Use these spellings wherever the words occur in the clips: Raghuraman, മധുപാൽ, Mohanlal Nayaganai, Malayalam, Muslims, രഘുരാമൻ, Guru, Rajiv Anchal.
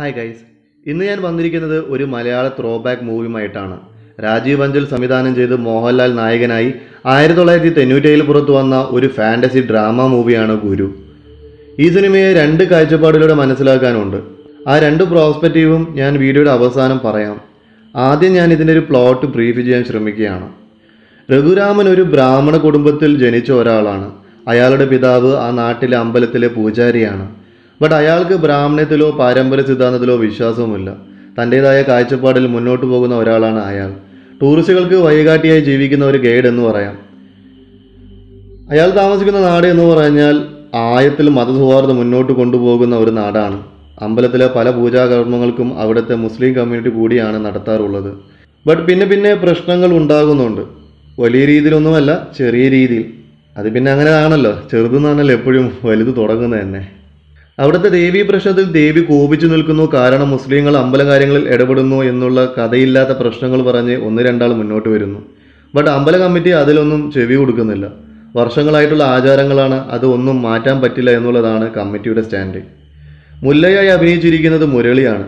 Hi guys, in the end, Vandrikan, Uri Malayala throwback movie Maitana. Rajiv Anchal Samidan and Jay Mohanlal Nayaganai, Ayatollah Tenutel Purutuana, Uri fantasy drama movie and Guru. Easily made and the Kaichapadula Manasala Kanunda. I render prospectivum and video Avasan Parayam. Adin Yanithinary plot to prefige and Shramikiana. Raghuraman Uri Brahmana Kudumbatil Genichoralana. Ayalada Pidavu, Anatila Ambalatele Pujariana. But Ayalka Brahmanatilo, Parambarisidanatilo Vishasumilla. Tandaya Kaichapadil Munotu Bogana Oralana Ayal. Turusikalku Vayagati, Jivikin or Gade and Noraya. Ayal Tamasikan Ade no Ranyal. ആയത്തിൽ മതസൗഹാർദ്ദ മുന്നോട്ട് കൊണ്ടുപോകുന്ന ഒരു നാടാണ്. അമ്പലത്തിലെ പല പൂജാകർമ്മങ്ങൾക്കും അവിടത്തെ Muslim community കൂടിയാണ് നടത്താറുള്ളത്. ബട്ട് പിന്നെ പിന്നെ പ്രശ്നങ്ങൾ ഉണ്ടാകുന്നുണ്ട്. വലിയ രീതിയിലൊന്നുമല്ല, ചെറിയ രീതിയിൽ. അത് പിന്നെ അങ്ങനെയാണല്ലോ, ചെറുതുന്നാണല്ലോ എപ്പോഴും വലുത് തുടങ്ങുന്നത് തന്നെ. അവിടത്തെ ദേവി പ്രശ്നത്തിൽ ദേവി കോപിച്ചു നിൽക്കുന്നു, കാരണം മുസ്ലിംകൾ അമ്പലകാര്യങ്ങളിൽ ഇടപെടുന്നു എന്നുള്ള കഥയില്ലാത്ത പ്രശ്നങ്ങൾ പറഞ്ഞ് ഒന്ന് രണ്ടാൾ മുന്നോട്ട് വരുന്നു. ബട്ട് അമ്പല കമ്മിറ്റി അതിലൊന്നും ചെവി കൊടുക്കുന്നില്ല. വർഷങ്ങളായിട്ടുള്ള ആചാരങ്ങളാണ്, അത് ഒന്നും മാറ്റാൻ പറ്റില്ല എന്നുള്ളതാണ് കമ്മിറ്റിയുടെ സ്റ്റാൻഡ്. മുല്ലയായി അഭിനയിച്ചിരിക്കുന്നത് മുരളിയാണ്.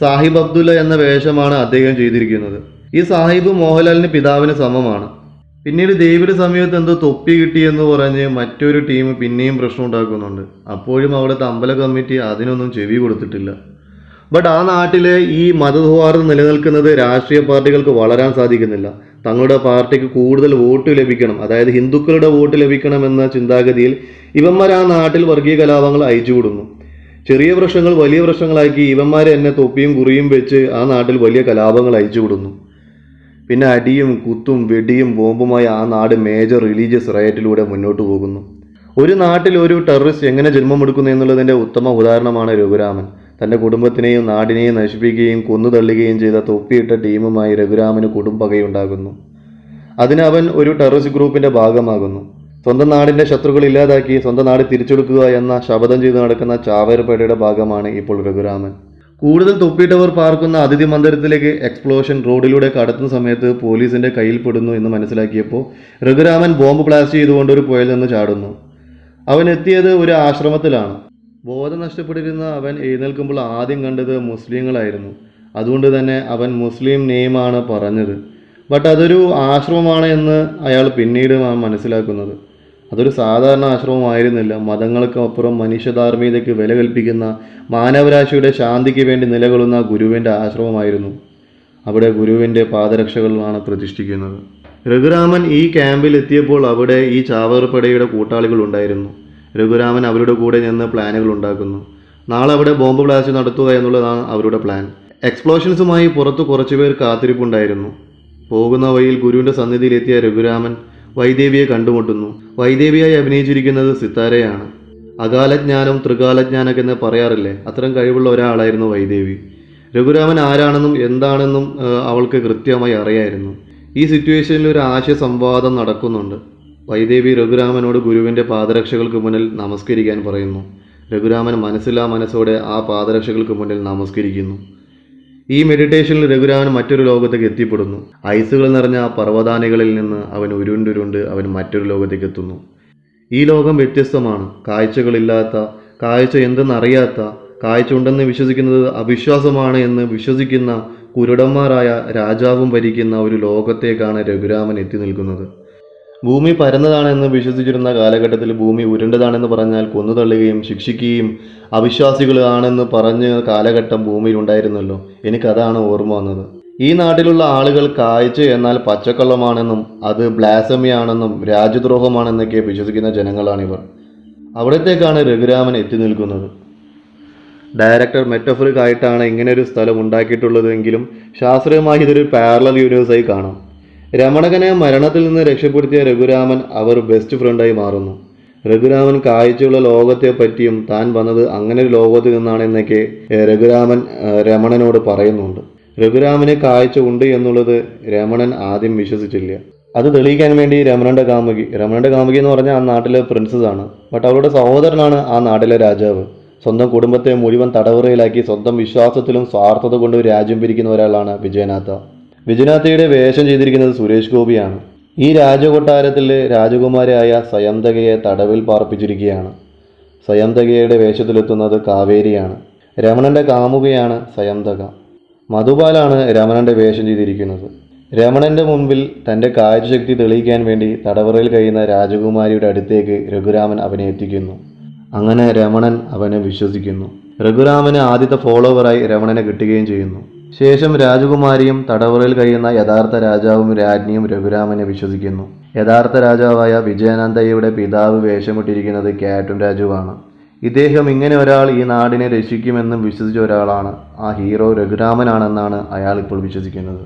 സാഹിബ് അബ്ദുള്ള എന്ന വേഷമാണ് അദ്ദേഹം ചെയ്തിരിക്കുന്നത്. ഈ സാഹിബ് മോഹൻലാലിന് പിതാവിന് സമമാണ്. പിന്നീട് ദേവിയുടെ സമയത്ത് എന്തോ തൊപ്പി കിട്ടിയെന്ന് പറഞ്ഞ് മറ്റൊരു ടീം പിന്നെയും പ്രശ്നം ഉണ്ടാക്കുന്നുണ്ട്. അപ്പോഴും അവിടുത്തെ അമ്പല കമ്മിറ്റി അതിനൊന്നും ചെവി കൊടുത്തിട്ടില്ല. ബട്ട് ആ നാട്ടിലെ ഈ മതസൗഹാർദ്ദം നിലനിൽക്കുന്നത് രാഷ്ട്രീയ പാർട്ടികൾക്ക് വളരാൻ സാധിക്കുന്നില്ല. തങ്ങളുടെ പാർട്ടിക്ക് കൂടുതൽ വോട്ട് ലഭിക്കണം, അതായത് ഹിന്ദുക്കളുടെ വോട്ട് ലഭിക്കണമെന്ന ചിന്താഗതിയിൽ ഇവന്മാർ ആ നാട്ടിൽ വർഗീയ കലാപങ്ങൾ അയച്ചുവിടുന്നു. ചെറിയ പ്രശ്നങ്ങൾ വലിയ പ്രശ്നങ്ങളാക്കി ഇവന്മാർ എന്നെ തൊപ്പിയും കുറിയും വെച്ച് ആ നാട്ടിൽ വലിയ കലാപങ്ങൾ അയച്ചുവിടുന്നു. പിന്നെ അടിയും കുത്തും വെടിയും ബോംബുമായി ആ നാട് മേജർ റിലീജിയസ് റയറ്റിലൂടെ മുന്നോട്ട് പോകുന്നു. ഒരു നാട്ടിൽ ഒരു ടെററിസ്റ്റ് എങ്ങനെ ജന്മമെടുക്കുന്നു എന്നുള്ളതിൻ്റെ ഉത്തമ ഉദാഹരണമാണ് രഘുരാമൻ. തൻ്റെ കുടുംബത്തിനെയും നാടിനെയും നശിപ്പിക്കുകയും കൊന്നുതള്ളുകയും ചെയ്ത തൊപ്പിയിട്ട ടീമുമായി രഘുരാമന് കുടുംബകയുണ്ടാകുന്നു. അതിന് അവൻ ഒരു ടെററിസ്റ്റ് ഗ്രൂപ്പിൻ്റെ ഭാഗമാകുന്നു. സ്വന്തം നാടിൻ്റെ ശത്രുക്കൾ ഇല്ലാതാക്കി സ്വന്തം നാട് തിരിച്ചെടുക്കുക എന്ന ശപഥം ചെയ്ത് നടക്കുന്ന ചാവേർപേട്ടയുടെ ഭാഗമാണ് ഇപ്പോൾ രഘുരാമൻ. കൂടുതൽ തൊപ്പിയിട്ടവർ പാർക്കുന്ന അതിഥി മന്ദിരത്തിലേക്ക് എക്സ്പ്ലോഷൻ റോഡിലൂടെ കടത്തുന്ന സമയത്ത് പോലീസിൻ്റെ കയ്യിൽപ്പെടുന്നു എന്ന് മനസ്സിലാക്കിയപ്പോൾ രഘുരാമൻ ബോംബ് ബ്ലാസ്റ്റ് ചെയ്തുകൊണ്ട് ഒരു പുഴയിൽ നിന്ന് ചാടുന്നു. അവൻ എത്തിയത് ഒരു ആശ്രമത്തിലാണ്. ബോധം നഷ്ടപ്പെട്ടിരുന്ന അവൻ എഴുന്നേൽക്കുമ്പോൾ ആദ്യം കണ്ടത് മുസ്ലിങ്ങളായിരുന്നു. അതുകൊണ്ട് തന്നെ അവൻ മുസ്ലിം നെയിമാണ് പറഞ്ഞത്. ബട്ട് അതൊരു ആശ്രമമാണ് എന്ന് അയാൾ പിന്നീട് മനസ്സിലാക്കുന്നത്. അതൊരു സാധാരണ ആശ്രമമായിരുന്നില്ല. മതങ്ങൾക്കപ്പുറം മനുഷ്യധാർമ്മികതയ്ക്ക് വില കൽപ്പിക്കുന്ന, മാനവരാശിയുടെ ശാന്തിക്ക് വേണ്ടി നിലകൊള്ളുന്ന ഗുരുവിൻ്റെ ആശ്രമമായിരുന്നു. അവിടെ ഗുരുവിൻ്റെ പാദരക്ഷകളിലാണ് പ്രതിഷ്ഠിക്കുന്നത്. രഘുരാമൻ ഈ ക്യാമ്പിൽ എത്തിയപ്പോൾ അവിടെ ഈ ചാവേർപടയുടെ കൂട്ടാളികൾ ഉണ്ടായിരുന്നു. രഘുരാമൻ അവരുടെ കൂടെ നിന്ന് പ്ലാനുകൾ ഉണ്ടാക്കുന്നു. നാളെ അവിടെ ബോംബ് ബ്ലാസ്റ്റ് നടത്തുക എന്നുള്ളതാണ് അവരുടെ പ്ലാൻ. എക്സ്പ്ലോഷൻസുമായി പുറത്ത് കുറച്ചുപേർ കാത്തിരിപ്പുണ്ടായിരുന്നു. പോകുന്ന വഴിയിൽ ഗുരുവിൻ്റെ സന്നിധിയിലെത്തിയ രഘുരാമൻ വൈദേവിയെ കണ്ടുമുട്ടുന്നു. വൈദേവിയായി അഭിനയിച്ചിരിക്കുന്നത് സിത്താരയാണ്. അകാലജ്ഞാനം ത്രികാലജ്ഞാനൊക്കെ എന്ന് പറയാറില്ലേ, അത്തരം കഴിവുള്ള ഒരാളായിരുന്നു വൈദേവി. രഘുരാമൻ ആരാണെന്നും എന്താണെന്നും അവൾക്ക് കൃത്യമായി അറിയായിരുന്നു. ഈ സിറ്റുവേഷനിൽ ഒരു ആശയ സംവാദം നടക്കുന്നുണ്ട്. വൈദേവി രഘുരാമനോട് ഗുരുവിൻ്റെ പാദരക്ഷകൾക്ക് മുന്നിൽ നമസ്കരിക്കാൻ പറയുന്നു. രഘുരാമൻ മനസ്സിലാ മനസ്സോടെ ആ പാദരക്ഷകൾക്ക് മുന്നിൽ നമസ്കരിക്കുന്നു. ഈ മെഡിറ്റേഷനിൽ രഘുരാമൻ മറ്റൊരു ലോകത്തേക്ക് എത്തിപ്പെടുന്നു. ഐസുകൾ നിറഞ്ഞ ആ പർവ്വതാനികളിൽ നിന്ന് അവൻ ഉരുണ്ടുരുണ്ട് അവൻ മറ്റൊരു ലോകത്തേക്ക് എത്തുന്നു. ഈ ലോകം വ്യത്യസ്തമാണ്. കാഴ്ചകളില്ലാത്ത, കാഴ്ച എന്തെന്നറിയാത്ത, കാഴ്ച ഉണ്ടെന്ന് വിശ്വസിക്കുന്നത് അവിശ്വാസമാണ് എന്ന് വിശ്വസിക്കുന്ന കുരുടന്മാരായ രാജാവും ഭരിക്കുന്ന ഒരു ലോകത്തേക്കാണ് രഘുരാമൻ എത്തി നിൽക്കുന്നത്. ഭൂമി പരന്നതാണെന്ന് വിശ്വസിച്ചിരുന്ന കാലഘട്ടത്തിൽ ഭൂമി ഉരുണ്ടതാണെന്ന് പറഞ്ഞാൽ കൊന്നുതള്ളുകയും ശിക്ഷിക്കുകയും അവിശ്വാസികൾ ആണെന്ന് പറഞ്ഞ കാലഘട്ടം ഭൂമിയിലുണ്ടായിരുന്നല്ലോ. എനിക്കതാണ് ഓർമ്മ വന്നത്. ഈ നാട്ടിലുള്ള ആളുകൾ കാഴ്ച എന്നാൽ പച്ചക്കള്ളമാണെന്നും അത് ബ്ലാസമിയാണെന്നും രാജ്യദ്രോഹമാണെന്നൊക്കെ വിശ്വസിക്കുന്ന ജനങ്ങളാണിവർ. അവിടത്തേക്കാണ് രഘുരാമൻ എത്തി നിൽക്കുന്നത്. ഡയറക്ടർ മെറ്റഫറിക്കായിട്ടാണ് ഇങ്ങനെയൊരു സ്ഥലം ഉണ്ടാക്കിയിട്ടുള്ളതെങ്കിലും ശാസ്ത്രീയമായി ഇതൊരു പാരലൽ യൂണിവേഴ്സായി കാണാം. രമണകനെ മരണത്തിൽ നിന്ന് രക്ഷപ്പെടുത്തിയ രഘുരാമൻ അവർ ബെസ്റ്റ് ഫ്രണ്ടായി മാറുന്നു. രഘുരാമൻ കാഴ്ചയുള്ള ലോകത്തെ പറ്റിയും താൻ വന്നത് അങ്ങനെ ഒരു ലോകത്തിൽ നിന്നാണെന്നൊക്കെ രഘുരാമൻ രമണനോട് പറയുന്നുണ്ട്. രഘുരാമന് കാഴ്ച ഉണ്ട് എന്നുള്ളത് രമണൻ ആദ്യം വിശ്വസിച്ചില്ല. അത് തെളിയിക്കാൻ വേണ്ടി രമണന്റെ കാമുകി എന്ന് പറഞ്ഞാൽ ആ നാട്ടിലെ പ്രിൻസസ് ആണ്. ബട്ട് അവളുടെ സഹോദരനാണ് ആ നാട്ടിലെ രാജാവ്. സ്വന്തം കുടുംബത്തെ മുഴുവൻ തടവറയിലാക്കി സ്വന്തം വിശ്വാസത്തിലും സ്വാർത്ഥത കൊണ്ട് രാജ്യം പിരിക്കുന്ന ഒരാളാണ് വിജയനാഥ. വിജയനാഥയുടെ വേഷം ചെയ്തിരിക്കുന്നത് സുരേഷ് ഗോപിയാണ്. ഈ രാജകൊട്ടാരത്തിലെ രാജകുമാരിയായ സയന്തകയെ തടവിൽ പാർപ്പിച്ചിരിക്കുകയാണ്. സയന്തകയുടെ വേഷത്തിലെത്തുന്നത് കാവേരിയാണ്. രമണന്റെ കാമുകയാണ് സയന്തക. മധുപാലാണ് രമണന്റെ വേഷം ചെയ്തിരിക്കുന്നത്. രമണന്റെ മുൻപിൽ തൻ്റെ കാഴ്ചശക്തി തെളിയിക്കാൻ വേണ്ടി തടവറയിൽ കഴിയുന്ന രാജകുമാരിയുടെ അടുത്തേക്ക് രഘുരാമൻ അവനെ എത്തിക്കുന്നു. അങ്ങനെ രമണൻ അവനെ വിശ്വസിക്കുന്നു. രഘുരാമന് ആദ്യത്തെ ഫോളോവറായി രമണനെ കിട്ടുകയും ചെയ്യുന്നു. ശേഷം രാജകുമാരിയും തടവറയിൽ കഴിയുന്ന യഥാർത്ഥ രാജാവും രാജ്ഞിയും രഘുരാമനെ വിശ്വസിക്കുന്നു. യഥാർത്ഥ രാജാവായ വിജയനന്ദയുടെ പിതാവ് വേഷമിട്ടിരിക്കുന്നത് കാറ്റും രാജുവാണ്. ഇദ്ദേഹം ഇങ്ങനെ ഒരാൾ ഈ നാടിനെ രക്ഷിക്കുമെന്നും വിശ്വസിച്ച ഒരാളാണ്. ആ ഹീറോ രഘുരാമനാണെന്നാണ് അയാൾ ഇപ്പോൾ വിശ്വസിക്കുന്നത്.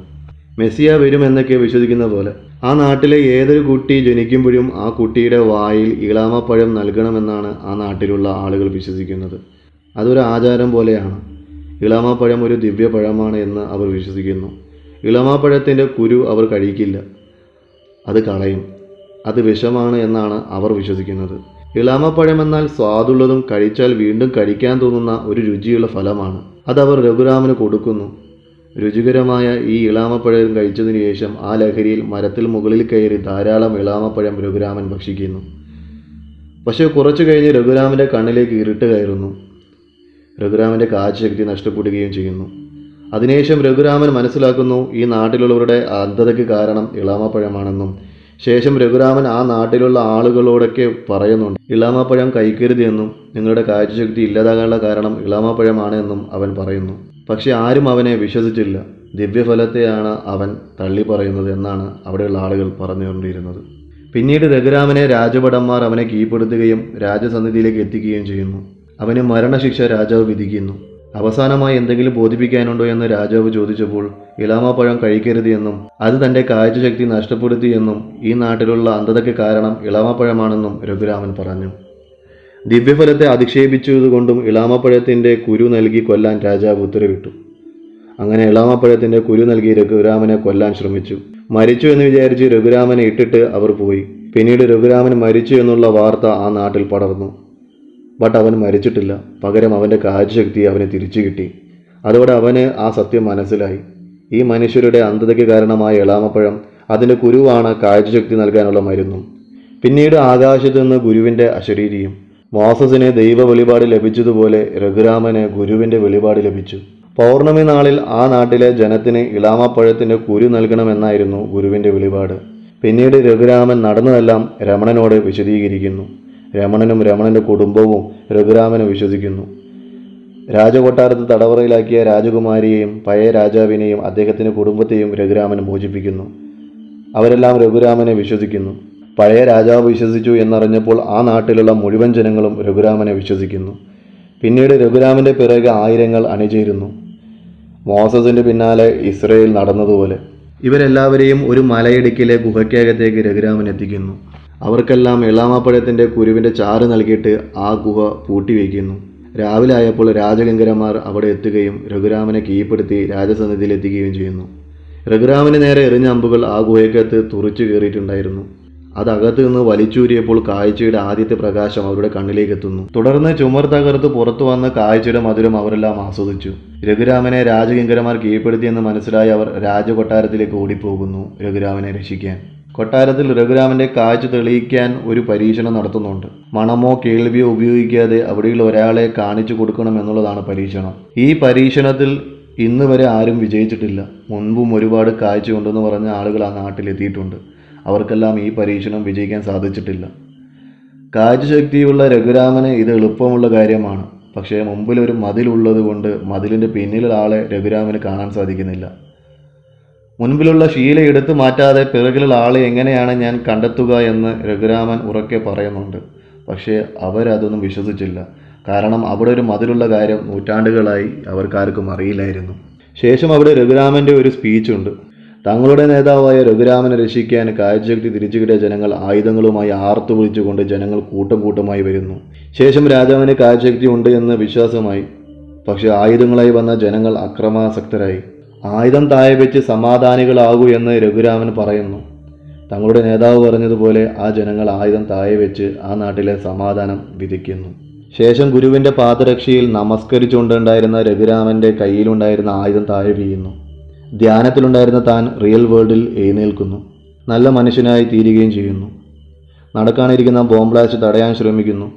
മെസ്സിയ വരുമെന്നൊക്കെ വിശ്വസിക്കുന്ന പോലെ ആ നാട്ടിലെ ഏതൊരു കുട്ടി ജനിക്കുമ്പോഴും ആ കുട്ടിയുടെ വായിൽ ഇളാമപ്പഴം നൽകണമെന്നാണ് ആ നാട്ടിലുള്ള ആളുകൾ വിശ്വസിക്കുന്നത്. അതൊരു ആചാരം പോലെയാണ്. ഇളാമപ്പഴം ഒരു ദിവ്യപഴമാണ് എന്ന് അവർ വിശ്വസിക്കുന്നു. ഇളാമപ്പഴത്തിൻ്റെ കുരു അവർ കഴിക്കില്ല, അത് കളയും. അത് വിഷമാണ് എന്നാണ് അവർ വിശ്വസിക്കുന്നത്. ഇളാമപ്പഴം എന്നാൽ സ്വാദുള്ളതും കഴിച്ചാൽ വീണ്ടും കഴിക്കാൻ തോന്നുന്ന ഒരു രുചിയുള്ള ഫലമാണ്. അതവർ രഘുരാമന് കൊടുക്കുന്നു. രുചികരമായ ഈ ഇളാമപ്പഴം കഴിച്ചതിന് ശേഷം ആ ലഹരിയിൽ മരത്തിൽ മുകളിൽ കയറി ധാരാളം ഇളാമപ്പഴം രഘുരാമൻ ഭക്ഷിക്കുന്നു. പക്ഷേ കുറച്ചു കഴിഞ്ഞ് രഘുരാമൻ്റെ കണ്ണിലേക്ക് ഇരുട്ട് കയറുന്നു. രഘുരാമൻ്റെ കാഴ്ചശക്തി നഷ്ടപ്പെടുകയും ചെയ്യുന്നു. അതിനുശേഷം രഘുരാമൻ മനസ്സിലാക്കുന്നു ഈ നാട്ടിലുള്ളവരുടെ അന്ധതയ്ക്ക് കാരണം ഇളാമപ്പഴമാണെന്നും. ശേഷം രഘുരാമൻ ആ നാട്ടിലുള്ള ആളുകളോടൊക്കെ പറയുന്നുണ്ട്, ഇളാമപ്പഴം കഴിക്കരുതെന്നും നിങ്ങളുടെ കാഴ്ചശക്തി ഇല്ലാതാകാനുള്ള കാരണം ഇളാമപ്പഴമാണ് എന്നും അവൻ പറയുന്നു. പക്ഷെ ആരും അവനെ വിശ്വസിച്ചില്ല. ദിവ്യഫലത്തെയാണ് അവൻ തള്ളി പറയുന്നത് എന്നാണ് അവിടെയുള്ള ആളുകൾ പറഞ്ഞുകൊണ്ടിരുന്നത്. പിന്നീട് രഘുരാമനെ രാജഭടന്മാർ അവനെ കീഴ്പ്പെടുത്തുകയും രാജസന്നിധിയിലേക്ക് എത്തിക്കുകയും ചെയ്യുന്നു. അവന് മരണശിക്ഷ രാജാവ് വിധിക്കുന്നു. അവസാനമായി എന്തെങ്കിലും ബോധിപ്പിക്കാനുണ്ടോ എന്ന് രാജാവ് ചോദിച്ചപ്പോൾ ഇളാമപ്പഴം കഴിക്കരുത് എന്നും അത് തൻ്റെ കാഴ്ചശക്തി നഷ്ടപ്പെടുത്തി എന്നും ഈ നാട്ടിലുള്ള അന്ധതയ്ക്ക് കാരണം ഇളാമപ്പഴമാണെന്നും രഘുരാമൻ പറഞ്ഞു. ദിവ്യഫലത്തെ അധിക്ഷേപിച്ചതുകൊണ്ടും ഇളാമപ്പഴത്തിൻ്റെ കുരു നൽകി കൊല്ലാൻ രാജാവ് ഉത്തരവിട്ടു. അങ്ങനെ ഇളാമപ്പഴത്തിൻ്റെ കുരു നൽകി രഘുരാമനെ കൊല്ലാൻ ശ്രമിച്ചു. മരിച്ചു എന്ന് വിചാരിച്ച് രഘുരാമനെ ഇട്ടിട്ട് അവർ പോയി. പിന്നീട് രഘുരാമൻ മരിച്ചു എന്നുള്ള വാർത്ത ആ നാട്ടിൽ പടർന്നു. ബട്ട് അവൻ മരിച്ചിട്ടില്ല. പകരം അവൻ്റെ കാഴ്ചശക്തി അവന് തിരിച്ചു കിട്ടി. അതോടെ അവന് ആ സത്യം മനസ്സിലായി. ഈ മനുഷ്യരുടെ അന്ധതയ്ക്ക് കാരണമായ ഇളാമപ്പഴം, അതിൻ്റെ ഗുരുവാണ് കാഴ്ചശക്തി നൽകാനുള്ള മരുന്നും. പിന്നീട് ആകാശത്തു നിന്ന് ഗുരുവിൻ്റെ അശരീരിയും മോസസിനെ ദൈവ വെളിപാട് ലഭിച്ചതുപോലെ രഘുരാമന് ഗുരുവിൻ്റെ വെളിപാട് ലഭിച്ചു. പൗർണമി നാളിൽ ആ നാട്ടിലെ ജനത്തിന് ഇളാമപ്പഴത്തിൻ്റെ കുരു നൽകണമെന്നായിരുന്നു ഗുരുവിൻ്റെ വെളിപാട്. പിന്നീട് രഘുരാമൻ നടന്നതെല്ലാം രമണനോട് വിശദീകരിക്കുന്നു. രമണനും രമണൻ്റെ കുടുംബവും രഘുരാമനെ വിശ്വസിക്കുന്നു. രാജകൊട്ടാരത്ത് തടവറയിലാക്കിയ രാജകുമാരിയെയും പഴയ രാജാവിനെയും അദ്ദേഹത്തിൻ്റെ കുടുംബത്തെയും രഘുരാമൻ മോചിപ്പിക്കുന്നു. അവരെല്ലാം രഘുരാമനെ വിശ്വസിക്കുന്നു. പഴയ രാജാവ് വിശ്വസിച്ചു എന്നറിഞ്ഞപ്പോൾ ആ നാട്ടിലുള്ള മുഴുവൻ ജനങ്ങളും രഘുരാമനെ വിശ്വസിക്കുന്നു. പിന്നീട് രഘുരാമൻ്റെ പിറകെ ആയിരങ്ങൾ അണിചേരുന്നു, മോസസിൻ്റെ പിന്നാലെ ഇസ്രയേൽ നടന്നതുപോലെ. ഇവരെല്ലാവരെയും ഒരു മലയിടുക്കിലെ ഗുഹയ്ക്കകത്തേക്ക് രഘുരാമൻ എത്തിക്കുന്നു. അവർക്കെല്ലാം ഇളാമപ്പഴത്തിൻ്റെ കുരുവിൻ്റെ ചാറ് നൽകിയിട്ട് ആ ഗുഹ പൂട്ടിവെക്കുന്നു. രാവിലെ ആയപ്പോൾ രാജകിങ്കരന്മാർ അവിടെ എത്തുകയും രഘുരാമനെ കീഴ്പ്പെടുത്തി രാജസന്നിധിയിൽ എത്തിക്കുകയും ചെയ്യുന്നു. രഘുരാമന് നേരെ എറിഞ്ഞ അമ്പുകൾ ആ ഗുഹയ്ക്കകത്ത് തുറിച്ചു കയറിയിട്ടുണ്ടായിരുന്നു. അതകത്ത് നിന്ന് വലിച്ചൂരിയപ്പോൾ കാഴ്ചയുടെ ആദ്യത്തെ പ്രകാശം അവരുടെ കണ്ണിലേക്ക് എത്തുന്നു. തുടർന്ന് ചുമർ തകർത്ത് പുറത്തു വന്ന കാഴ്ചയുടെ മധുരം അവരെല്ലാം ആസ്വദിച്ചു. രഘുരാമനെ രാജകിങ്കരന്മാർ കീഴ്പ്പെടുത്തിയെന്ന് മനസ്സിലായി അവർ രാജകൊട്ടാരത്തിലേക്ക് ഓടിപ്പോകുന്നു രഘുരാമനെ രക്ഷിക്കാൻ. കൊട്ടാരത്തിൽ രഘുരാമൻ്റെ കാഴ്ച തെളിയിക്കാൻ ഒരു പരീക്ഷണം നടത്തുന്നുണ്ട്. മണമോ കേൾവിയോ ഉപയോഗിക്കാതെ അവിടെയുള്ള ഒരാളെ കാണിച്ചു കൊടുക്കണം എന്നുള്ളതാണ് പരീക്ഷണം. ഈ പരീക്ഷണത്തിൽ ഇന്ന് വരെ ആരും വിജയിച്ചിട്ടില്ല. മുൻപും ഒരുപാട് കാഴ്ച ഉണ്ടെന്ന് പറഞ്ഞ ആളുകൾ ആ നാട്ടിലെത്തിയിട്ടുണ്ട്. അവർക്കെല്ലാം ഈ പരീക്ഷണം വിജയിക്കാൻ സാധിച്ചിട്ടില്ല. കാഴ്ചശക്തിയുള്ള രഘുരാമന് ഇത് എളുപ്പമുള്ള കാര്യമാണ്. പക്ഷേ മുമ്പിലൊരു മതിലുള്ളത് കൊണ്ട് മതിലിൻ്റെ പിന്നിലുള്ള ആളെ രഘുരാമന് കാണാൻ സാധിക്കുന്നില്ല. മുൻപിലുള്ള ശീല എടുത്തു മാറ്റാതെ പിറകിലുള്ള ആളെ എങ്ങനെയാണ് ഞാൻ കണ്ടെത്തുക എന്ന് രഘുരാമൻ ഉറക്കെ പറയുന്നുണ്ട്. പക്ഷേ അവരതൊന്നും വിശ്വസിച്ചില്ല. കാരണം അവിടെ ഒരു മതിലുള്ള കാര്യം നൂറ്റാണ്ടുകളായി അവർക്കാർക്കും അറിയില്ലായിരുന്നു. ശേഷം അവിടെ രഘുരാമൻ്റെ ഒരു സ്പീച്ചുണ്ട്. തങ്ങളുടെ നേതാവായ രഘുരാമനെ രക്ഷിക്കാൻ കാഴ്ചശക്തി തിരിച്ചു കിട്ടിയ ജനങ്ങൾ ആയുധങ്ങളുമായി ആർത്തു വിളിച്ചുകൊണ്ട് ജനങ്ങൾ കൂട്ടം കൂട്ടമായി വരുന്നു. ശേഷം രാജാവിന് കാഴ്ചശക്തി ഉണ്ട് എന്ന് വിശ്വാസമായി. പക്ഷേ ആയുധങ്ങളായി വന്ന ജനങ്ങൾ അക്രമാസക്തരായി. ആയുധം താഴെ വെച്ച് സമാധാനികളാകൂ എന്ന് രഘുരാമൻ പറയുന്നു. തങ്ങളുടെ നേതാവ് പറഞ്ഞതുപോലെ ആ ജനങ്ങൾ ആയുധം താഴെ വെച്ച് ആ നാട്ടിലെ സമാധാനം വിധിക്കുന്നു. ശേഷം ഗുരുവിൻ്റെ പാദരക്ഷയിൽ നമസ്കരിച്ചുകൊണ്ടുണ്ടായിരുന്ന രഘുരാമൻ്റെ കയ്യിലുണ്ടായിരുന്ന ആയുധം താഴെ വീഴുന്നു. ധ്യാനത്തിലുണ്ടായിരുന്ന താൻ റിയൽ വേൾഡിൽ എഴുന്നേൽക്കുന്നു. നല്ല മനുഷ്യനായി തീരുകയും ചെയ്യുന്നു. നടക്കാനിരിക്കുന്ന ബോംബ്ലാസ്റ്റ് തടയാൻ ശ്രമിക്കുന്നു.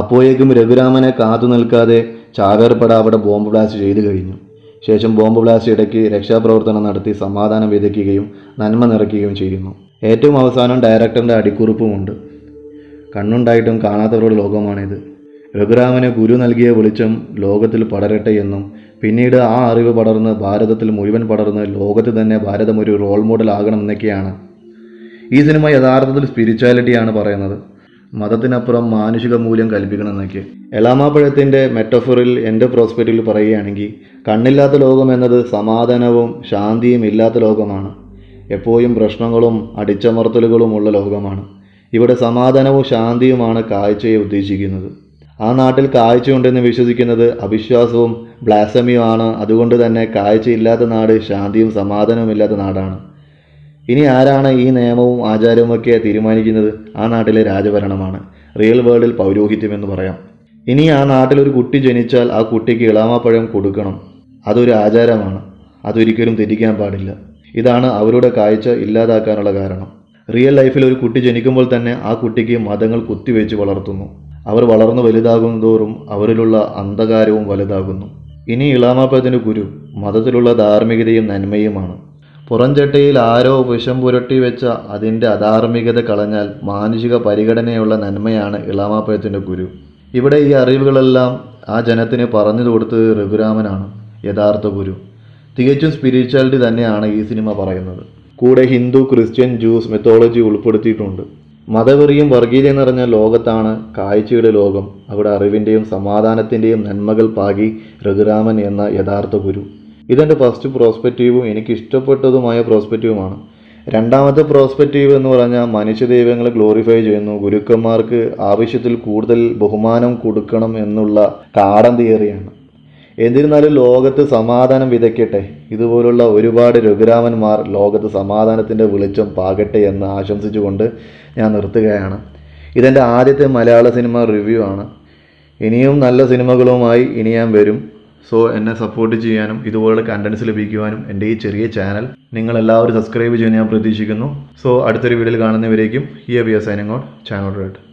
അപ്പോഴേക്കും രഘുരാമനെ കാത്തു നിൽക്കാതെ ചാകർപ്പട അവിടെ ബോംബ് ബ്ലാസ്റ്റ് ചെയ്തു കഴിഞ്ഞു. ശേഷം ബോംബ് ബ്ലാസ്റ്റ് ഇടയ്ക്ക് രക്ഷാപ്രവർത്തനം നടത്തി സമാധാനം വിതയ്ക്കുകയും നന്മ നിറയ്ക്കുകയും ചെയ്യുന്നു. ഏറ്റവും അവസാനം ഡയറക്ടറിൻ്റെ അടിക്കുറിപ്പുമുണ്ട്. കണ്ണുണ്ടായിട്ടും കാണാത്തവരുടെ ലോകമാണിത്. രഘുരാമന് ഗുരു നൽകിയ വെളിച്ചം ലോകത്തിൽ പടരട്ടെ എന്നും പിന്നീട് ആ അറിവ് പടർന്ന് ഭാരതത്തിൽ മുഴുവൻ പടർന്ന് ലോകത്ത് തന്നെ ഭാരതം ഒരു റോൾ മോഡൽ ആകണം എന്നൊക്കെയാണ്. ഈ സിനിമ യഥാർത്ഥത്തിൽ സ്പിരിച്വാലിറ്റിയാണ് പറയുന്നത്, മതത്തിനപ്പുറം മാനുഷിക മൂല്യം കൽപ്പിക്കണമെന്നൊക്കെ. എളാമാപ്പഴത്തിൻ്റെ മെറ്റഫറിൽ എൻ്റെ പ്രോസ്പെക്റ്റിൽ പറയുകയാണെങ്കിൽ, കണ്ണില്ലാത്ത ലോകം എന്നത് സമാധാനവും ശാന്തിയും ഇല്ലാത്ത ലോകമാണ്. എപ്പോഴും പ്രശ്നങ്ങളും അടിച്ചമർത്തലുകളും ഉള്ള ലോകമാണ്. ഇവിടെ സമാധാനവും ശാന്തിയുമാണ് കാഴ്ചയെ ഉദ്ദേശിക്കുന്നത്. ആ നാട്ടിൽ കാഴ്ചയുണ്ടെന്ന് വിശ്വസിക്കുന്നത് അവിശ്വാസവും ബ്ലാസമിയുമാണ്. അതുകൊണ്ട് തന്നെ കാഴ്ചയില്ലാത്ത നാട് ശാന്തിയും സമാധാനവും ഇല്ലാത്ത നാടാണ്. ഇനി ആരാണ് ഈ നിയമവും ആചാരവുമൊക്കെ തീരുമാനിക്കുന്നത്? ആ നാട്ടിലെ രാജഭരണമാണ്. റിയൽ വേൾഡിൽ പൗരോഹിത്യമെന്ന് പറയാം. ഇനി ആ നാട്ടിലൊരു കുട്ടി ജനിച്ചാൽ ആ കുട്ടിക്ക് ഇളാമാപ്പഴം കൊടുക്കണം. അതൊരു ആചാരമാണ്, അതൊരിക്കലും തിരിക്കാൻ പാടില്ല. ഇതാണ് അവരുടെ കാഴ്ച ഇല്ലാതാക്കാനുള്ള കാരണം. റിയൽ ലൈഫിൽ ഒരു കുട്ടി ജനിക്കുമ്പോൾ തന്നെ ആ കുട്ടിക്ക് മതങ്ങൾ കുത്തിവെച്ച് വളർത്തുന്നു. അവർ വളർന്നു വലുതാകും തോറും അവരിലുള്ള അന്ധകാരവും വലുതാകുന്നു. ഇനി ഇളാമാപ്പഴത്തിൻ്റെ ഗുരു മതത്തിലുള്ള ധാർമ്മികതയും നന്മയുമാണ്. പുറംചട്ടയിൽ ആരോ വിഷം പുരട്ടി വെച്ച അതിൻ്റെ അധാർമികത കളഞ്ഞാൽ മാനുഷിക പരിഗണനയുള്ള നന്മയാണ് ഇളാമാപ്പഴത്തിൻ്റെ ഗുരു. ഇവിടെ ഈ അറിവുകളെല്ലാം ആ ജനത്തിന് പറഞ്ഞു കൊടുത്തത് രഘുരാമനാണ്, യഥാർത്ഥ ഗുരു. തികച്ചും സ്പിരിച്വാലിറ്റി തന്നെയാണ് ഈ സിനിമ പറയുന്നത്. കൂടെ ഹിന്ദു, ക്രിസ്ത്യൻ, ജൂസ് മെത്തോളജി ഉൾപ്പെടുത്തിയിട്ടുണ്ട്. മതവെറിയും വർഗീയതയും നിറഞ്ഞ ലോകത്താണ് കാഴ്ചയുടെ ലോകം. അവിടെ അറിവിൻ്റെയും സമാധാനത്തിൻ്റെയും നന്മകൾ പാകി രഘുരാമൻ എന്ന യഥാർത്ഥ ഗുരു. ഇതെൻ്റെ ഫസ്റ്റ് പ്രോസ്പെക്റ്റീവും എനിക്ക് ഇഷ്ടപ്പെട്ടതുമായ പ്രോസ്പെക്റ്റീവുമാണ്. രണ്ടാമത്തെ പ്രോസ്പെക്റ്റീവ് എന്ന് പറഞ്ഞാൽ മനുഷ്യ ദൈവങ്ങളെ ഗ്ലോറിഫൈ ചെയ്യുന്നു. ഗുരുക്കന്മാർക്ക് ആവശ്യത്തിൽ കൂടുതൽ ബഹുമാനം കൊടുക്കണം എന്നുള്ള കാടൻ തിയറിയാണ്. എന്നിരുന്നാലും ലോകത്ത് സമാധാനം വിതയ്ക്കട്ടെ. ഇതുപോലുള്ള ഒരുപാട് രഘുരാമന്മാർ ലോകത്ത് സമാധാനത്തിൻ്റെ വെളിച്ചം പാകട്ടെ എന്ന് ആശംസിച്ചുകൊണ്ട് ഞാൻ നിർത്തുകയാണ്. ഇതെൻ്റെ ആദ്യത്തെ മലയാള സിനിമ റിവ്യൂ ആണ്. ഇനിയും നല്ല സിനിമകളുമായി ഇനി ഞാൻ വരും. സോ എന്നെ സപ്പോർട്ട് ചെയ്യാനും ഇതുപോലുള്ള കണ്ടൻറ്റ്സ് ലഭിക്കുവാനും എൻ്റെ ഈ ചെറിയ ചാനൽ നിങ്ങളെല്ലാവരും സബ്സ്ക്രൈബ് ചെയ്യാൻ ഞാൻ പ്രതീക്ഷിക്കുന്നു. സോ അടുത്തൊരു വീഡിയോയിൽ കാണുന്നവരേക്കും here we are signing out. Channel red.